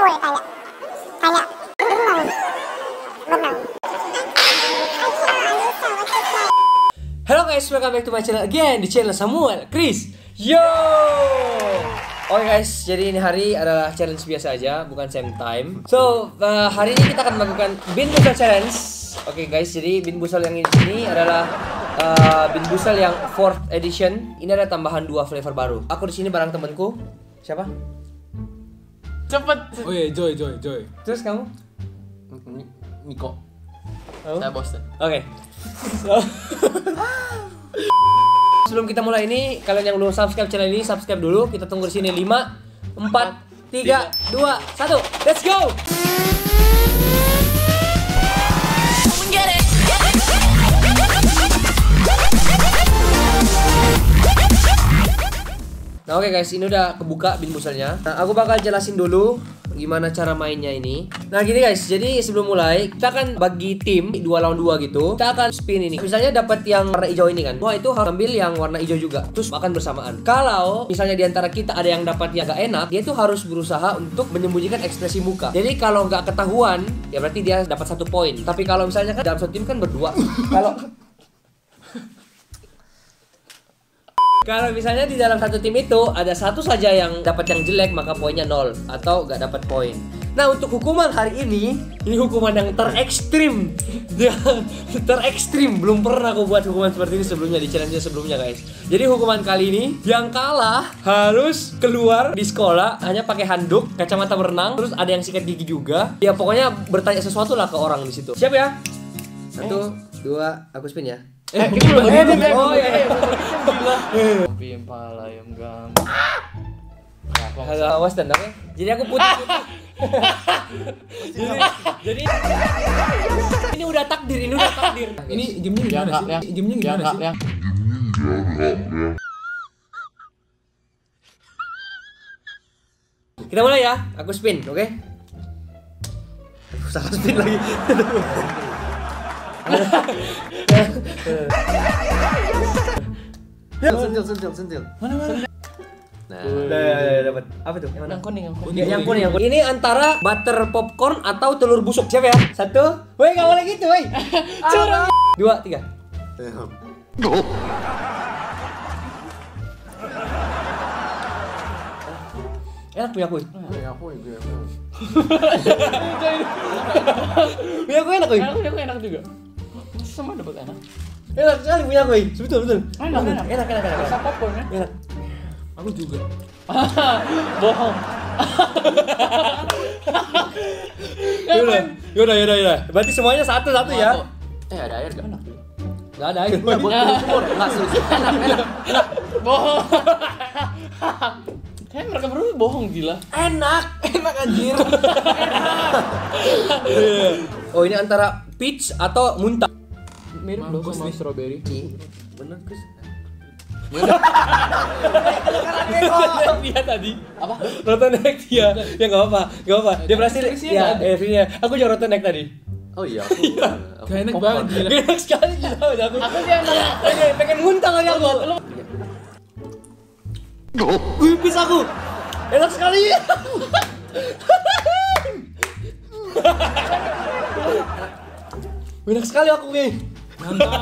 cewek kayak benang. Halo guys, welcome back to my channel again di channel Samuel Christ. Yo. Oke guys, jadi ini hari adalah challenge biasa aja, bukan same time. So, hari ini kita akan melakukan Bean Boozled challenge. Oke guys, jadi Bean Boozled yang di sini adalah Bean Boozled yang 4th edition. Ini ada tambahan 2 flavor baru. Aku di sini bareng temanku. Siapa? Cepet. Oh iya, Joy. Terus kamu? Niko. Oh? Saya Boston. Oke. So, sebelum kita mulai ini, kalian yang belum subscribe channel ini, subscribe dulu. Kita tunggu di sini 5, 4, 3, 2, 1. Let's go. Nah, oke guys, ini udah kebuka Bean Boozlednya. Nah, aku bakal jelasin dulu gimana cara mainnya ini. Nah, gini guys, jadi sebelum mulai kita akan bagi tim 2 lawan 2 gitu. Kita akan spin ini. Misalnya dapat yang warna hijau ini kan, wah itu harus ambil yang warna hijau juga. Terus makan bersamaan. Kalau misalnya diantara kita ada yang dapat yang gak enak, dia itu harus berusaha untuk menyembunyikan ekspresi muka. Jadi kalau nggak ketahuan, ya berarti dia dapat 1 poin. Tapi kalau misalnya kan dalam satu tim kan berdua. Kalau misalnya di dalam satu tim itu ada satu saja yang dapat yang jelek, maka poinnya 0 atau nggak dapat poin. Nah, untuk hukuman hari ini hukuman yang terekstrim. Belum pernah aku buat hukuman seperti ini sebelumnya di challenge sebelumnya, guys. Jadi hukuman kali ini yang kalah harus keluar di sekolah hanya pakai handuk, kacamata berenang, terus ada yang sikat gigi juga. Ya pokoknya bertanya sesuatu lah ke orang di situ. Siap ya? 1, 2, aku spin ya. Jadi aku putih. Jadi ini udah takdir, Ini gamenya gimana sih? Kita mulai ya. Aku spin, oke? Salah spin lagi. Sentil. Mana? Nah, udah dapat. Apa tuh? Yang mana? Yang kuning. Ini antara butter popcorn atau telur busuk. Siap ya? 1. Woi, enggak boleh gitu, woi. Curang. 2, 3. Enak punya aku enak juga. Semua dapat enak. Enak sekali punya aku. Betul. Enak. Siapa pun ya. Enak. Aku juga. Bohong. Yaudah. Berarti semuanya satu ya. Ada air enggak enak? Enggak ada air. Enak. Bohong. Kayak mereka berdua bohong gila. Enak anjir. Oh, ini antara peach atau muntah. Mirip loh sama strawberry. Bener Chris. Dia tadi apa? Rotonek dia. Ya enggak apa-apa. Dia berhasil ya every-nya. Aku juga rotonek tadi. Oh iya, aku. Enak banget gila. Enak sekali gila aku. Aku dia pengen muntah kali aku. Pipis aku. Enak sekali. Enak sekali aku, geng. Mantap.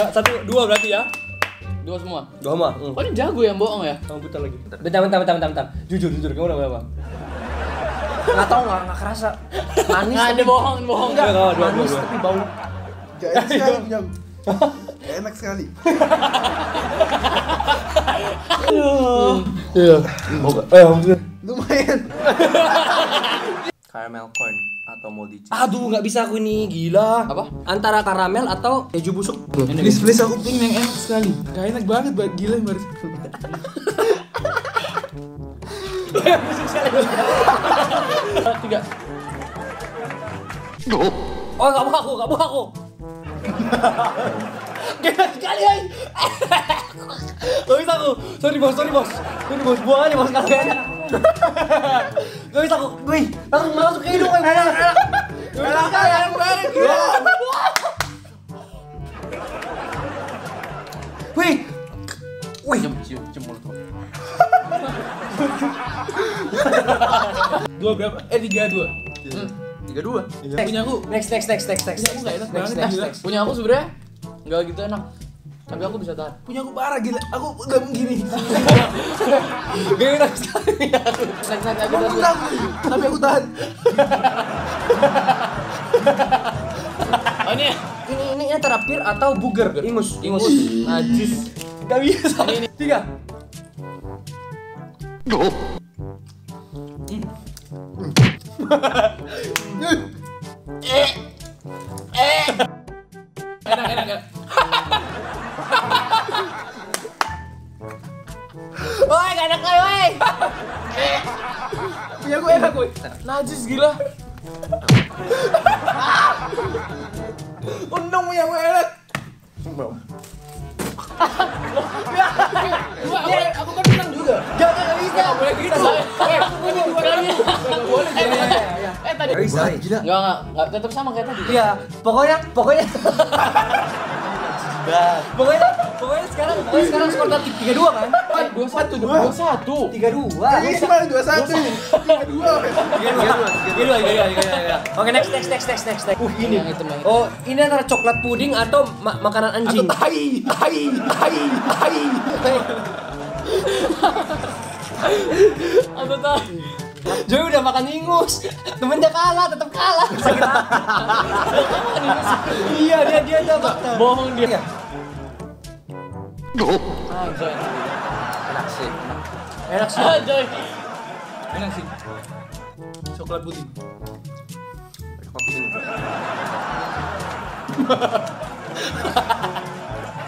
1, 2 berarti ya? 2 semua. 2 mah. Oh, ini jago yang bohong ya? Kamu putar lagi. Bentar. Jujur, kamu udah berapa? Enggak tahu, enggak kerasa. Manis. Nah, dia bohong. Enggak, manis tapi bau. Enak sekali. Iya. Lumayan. Caramel corn atau moldy cheese. Aduh, nggak bisa aku ini, gila. Apa? Antara karamel atau keju busuk. Please aku pingin yang enak sekali. Gak enak banget, gila yang baru. Tiga. Oh, nggak mau aku. Gila sekali, ay. Gak bisa aku. Sorry bos. Buang aja bos kalian. Gak bisa aku. Wih, langsung masuk ke hidung. Wih. Dua berapa? 3-2. 3-2. Punya aku. Next. Punya aku nggak enak banget. Punya aku sebenarnya nggak gitu enak. Tapi aku bisa tahan. Punya aku parah gila. Aku udah begini. Gak enak sekali. Tapi aku tahan. Oh ini terapir atau buger? Ingus. Najis. Gak bisa. Ini 3. Enak. Woi, gak enak lah, woi. Punya gue enak, woi. Najis gila. Untung punya gue enak. Aku kan menang juga. Gak bisa. Gak boleh gitu. Tadi Gak bisa. Tetep sama kayak tadi. Iya, pokoknya. Pokoknya sekarang skor 3-2 kan? 21 3-2. Ini cuma 21. 3-2. Oke, next. Ini. Oh, ini antara coklat puding atau makanan anjing. Tai. Apa tuh? Joy udah makan ingus, temennya kalah, tetap kalah. Sakit hati. Iya, dia dapat. Bohong dia. Ah, Joy. Enak sih. Ah, Joy. Enak sih. Coklat putih.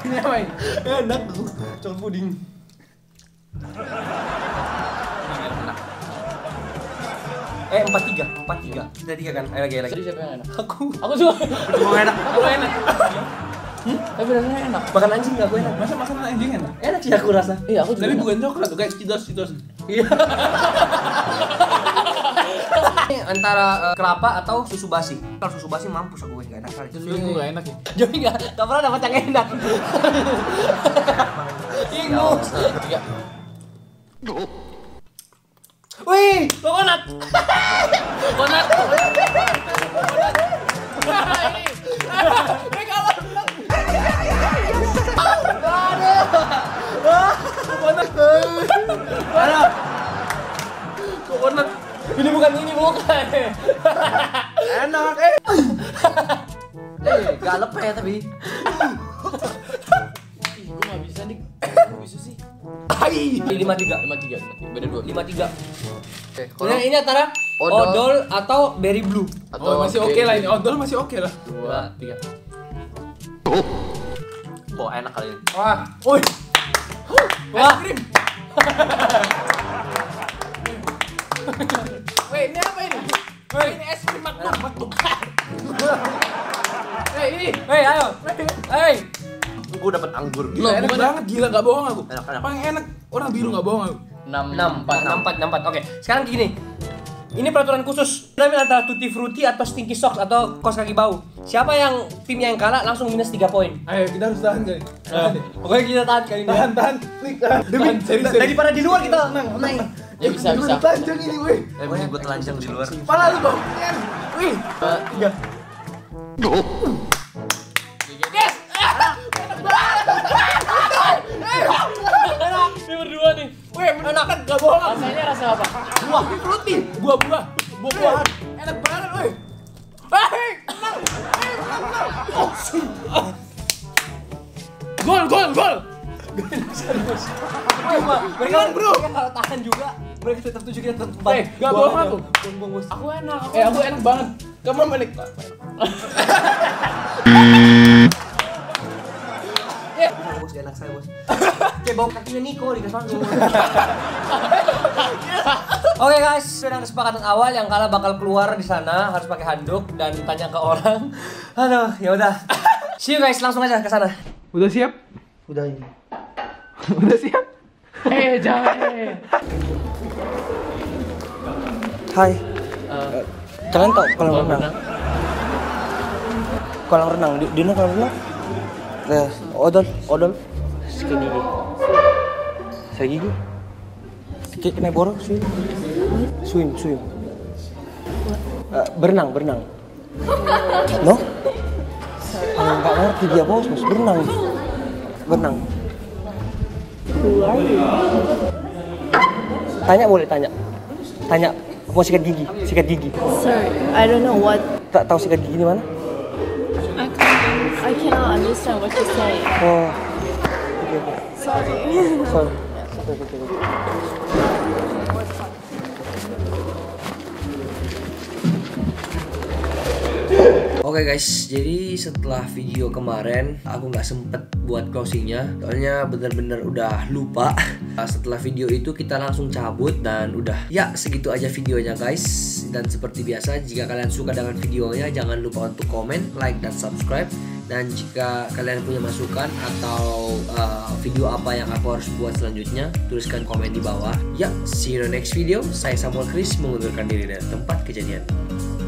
Ini apa ini? Enak tuh, coklat puding. Eh 43. Sudah 3 kan? Lagi. Jadi siapa yang enak? Aku juga. Berdua enak. Aku enak. Tapi rasanya enak. Makan anjing enggak aku enak. Masa makan anjing enak? Enak sih aku rasa. Iya, aku juga. Tapi bukan coklat tuh, guys. Citos. Iya. Ini antara kelapa atau susu basi. Kalau susu basi mampus aku enggak enak kali. Susu enggak enak ya. Jadi enggak pernah dapat yang enak. Ingus. 3. Wih, Konat. Konat. Ini bukan. Enak. Gak lepeh ya tapi. Gue gak bisa nih. Gue bisa sih. 53. Beda 2. 53. Oke. Nah, ini antara odol atau berry blue. Atau masih oke lah ini. Odol masih oke lah. 2, 3. Oh, enak kali ini. Wah. Woi. Wah. Krim. Woi, ini apa ini? Woi, ini es krim makmur. Hei, ayo. Hei. Gue dapet anggur gitu. Enak banget gila, gak bohong aku. Enak. Paling enak orang biru gak bohong aku. 6, 4. Oke, sekarang gini. Ini peraturan khusus. Kita ambil antara tutti frutti atau stinky socks atau kos kaki bau. Siapa yang timnya yang kalah langsung minus 3 poin. Ayo, kita harus tahan kali. Pokoknya kita tahan kali ini. Tahan. Demi daripada di luar kita menang. Ya bisa. Telanjang ini, weh. Emang gue telanjang di luar. Pala lu bau. Wih. 3. Enak kan? Gak bohong. Rasanya rasa apa? Buah. Buah. Enak banget, woi. Menang. Gol. Mereka bro. Kalau tahan juga, mereka tetap tunjukin tetap baik. Gak bohong aku. Aku enak. Aku enak banget. Kamu balik. Enak saya bos. Kayak bau kakinya Niko di kesan. Oke guys, sudah kesepakatan awal yang kalah bakal keluar di sana harus pakai handuk dan tanya ke orang. Aduh, ya udah. See you guys, langsung aja ke sana. Udah siap? Udah ini. Udah siap? Jangan. Hai. Kalian tahu kolam renang? Kolam renang di mana kolam renang? Nah, odol. Segini. Segini. Can I borrow? Swim? Swim. Berenang. No? Nggak ngerti dia bos, berenang. Tanya boleh. Mau sikat gigi. Sir, I don't know what. Tak tahu sikat gigi di mana? I cannot understand what you're saying. Oh, okay. Sorry. Oke guys, jadi setelah video kemarin aku nggak sempet buat closingnya, soalnya bener-bener udah lupa. Setelah video itu kita langsung cabut dan udah. Ya segitu aja videonya guys. Dan seperti biasa, jika kalian suka dengan videonya jangan lupa untuk komen, like, dan subscribe. Dan jika kalian punya masukan atau video apa yang aku harus buat selanjutnya, tuliskan komen di bawah. Ya, see you next video. Saya Samuel Christ mengundurkan diri dari tempat kejadian.